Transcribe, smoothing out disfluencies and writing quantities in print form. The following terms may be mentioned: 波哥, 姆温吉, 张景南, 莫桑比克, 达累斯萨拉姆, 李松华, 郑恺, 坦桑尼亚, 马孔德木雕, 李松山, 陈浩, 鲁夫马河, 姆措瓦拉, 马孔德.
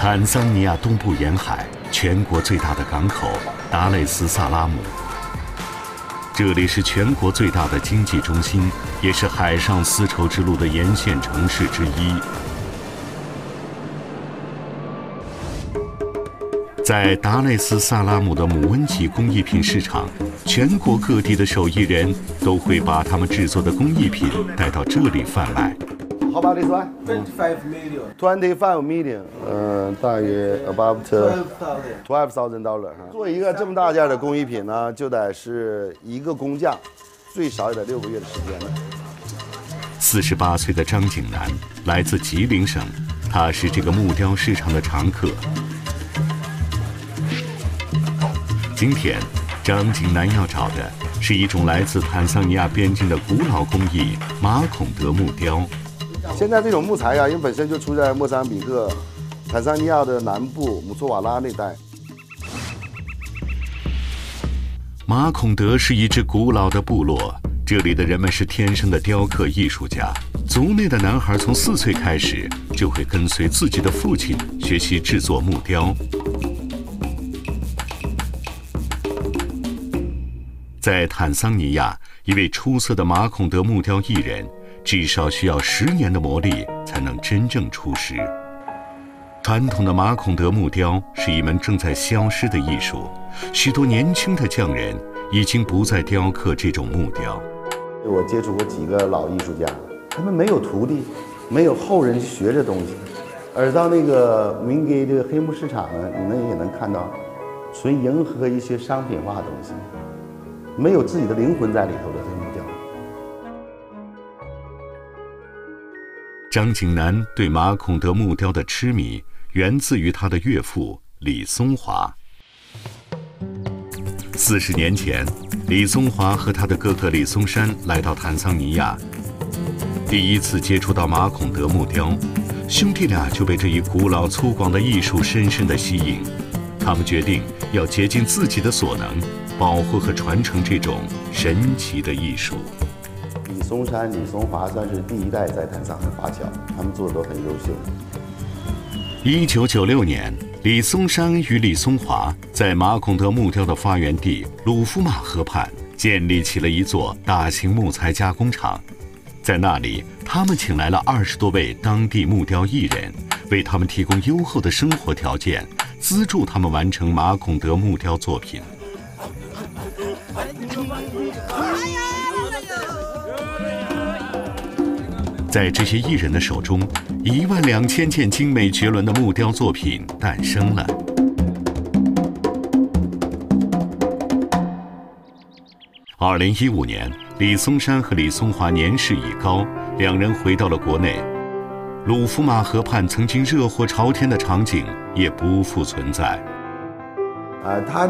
坦桑尼亚东部沿海全国最大的港口达累斯萨拉姆，这里是全国最大的经济中心，也是海上丝绸之路的沿线城市之一。 在达累斯萨拉姆的姆温吉工艺品市场，全国各地的手艺人都会把他们制作的工艺品带到这里贩卖。How about this one? 25 million. 25 million. 大约 about $12,000。做一个这么大件的工艺品呢，就得是一个工匠，最少也得6个月的时间了。48岁的张景南来自吉林省，他是这个木雕市场的常客。 今天，张景南要找的是一种来自坦桑尼亚边境的古老工艺——马孔德木雕。现在这种木材啊，因为本身就出在莫桑比克、坦桑尼亚的南部姆措瓦拉那带。马孔德是一支古老的部落，这里的人们是天生的雕刻艺术家。族内的男孩从4岁开始就会跟随自己的父亲学习制作木雕。 在坦桑尼亚，一位出色的马孔德木雕艺人，至少需要10年的磨砺才能真正出师。传统的马孔德木雕是一门正在消失的艺术，许多年轻的匠人已经不再雕刻这种木雕。我接触过几个老艺术家，他们没有徒弟，没有后人学这东西，而到那个民间的黑木市场呢，你们也能看到，纯迎合一些商品化的东西。 没有自己的灵魂在里头的这木雕。张景南对马孔德木雕的痴迷，源自于他的岳父李松华。40年前，李松华和他的哥哥李松山来到坦桑尼亚，第一次接触到马孔德木雕，兄弟俩就被这一古老粗犷的艺术深深的吸引。他们决定要竭尽自己的所能。 保护和传承这种神奇的艺术。李松山、李松华算是第一代在坦桑的华侨，他们做的都很优秀。1996年，李松山与李松华在马孔德木雕的发源地鲁夫马河畔建立起了一座大型木材加工厂，在那里，他们请来了20多位当地木雕艺人，为他们提供优厚的生活条件，资助他们完成马孔德木雕作品。 在这些艺人的手中，12000件精美绝伦的木雕作品诞生了。2015年，李松山和李松华年事已高，两人回到了国内。鲁夫马河畔曾经热火朝天的场景也不复存在。他。